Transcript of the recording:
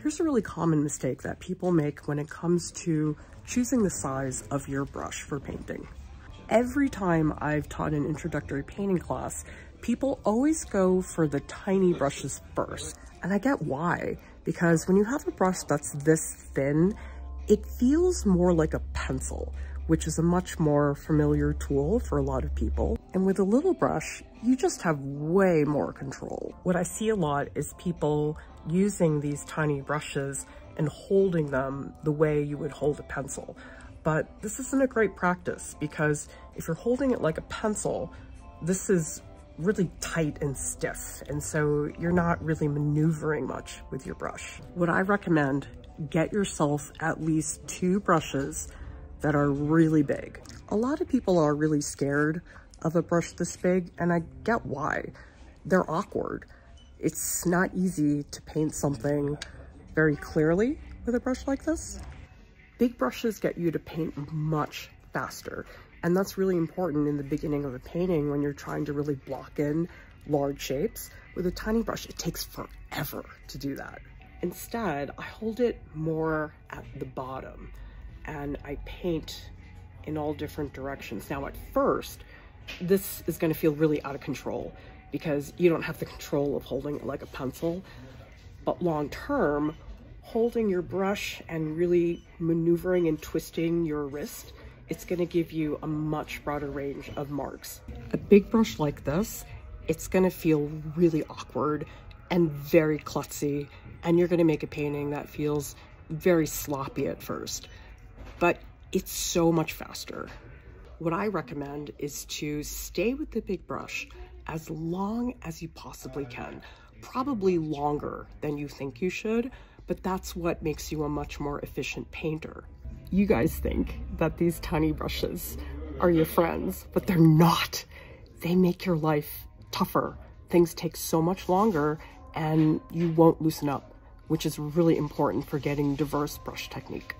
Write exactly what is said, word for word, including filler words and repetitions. Here's a really common mistake that people make when it comes to choosing the size of your brush for painting. Every time I've taught an introductory painting class, people always go for the tiny brushes first. And I get why, because when you have a brush that's this thin, it feels more like a pencil, which is a much more familiar tool for a lot of people. And with a little brush, you just have way more control. What I see a lot is people using these tiny brushes and holding them the way you would hold a pencil. But this isn't a great practice, because if you're holding it like a pencil, this is really tight and stiff, and so you're not really maneuvering much with your brush. What I recommend, get yourself at least two brushes that are really big. A lot of people are really scared of a brush this big, and I get why. They're awkward. It's not easy to paint something very clearly with a brush like this. Big brushes get you to paint much faster, and that's really important in the beginning of a painting when you're trying to really block in large shapes. With a tiny brush, it takes forever to do that. Instead, I hold it more at the bottom, and I paint in all different directions. Now, at first, this is going to feel really out of control because you don't have the control of holding it like a pencil, but long term, holding your brush and really maneuvering and twisting your wrist, it's gonna give you a much broader range of marks. A big brush like this, it's gonna feel really awkward and very klutzy, and you're gonna make a painting that feels very sloppy at first, but it's so much faster. What I recommend is to stay with the big brush as long as you possibly can, probably longer than you think you should, but that's what makes you a much more efficient painter. You guys think that these tiny brushes are your friends, but they're not. They make your life tougher. Things take so much longer and you won't loosen up, which is really important for getting diverse brush technique.